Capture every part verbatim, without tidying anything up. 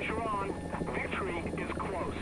pressure on. Victory is close.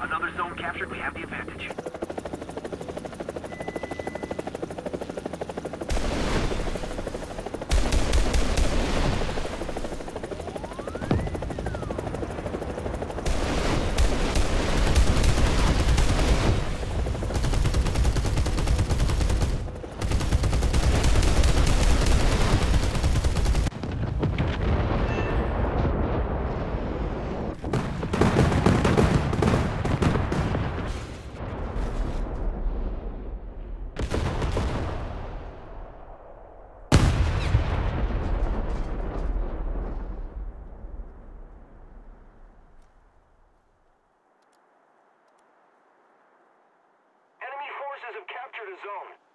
Another zone captured, we have the advantage. Forces have captured a zone.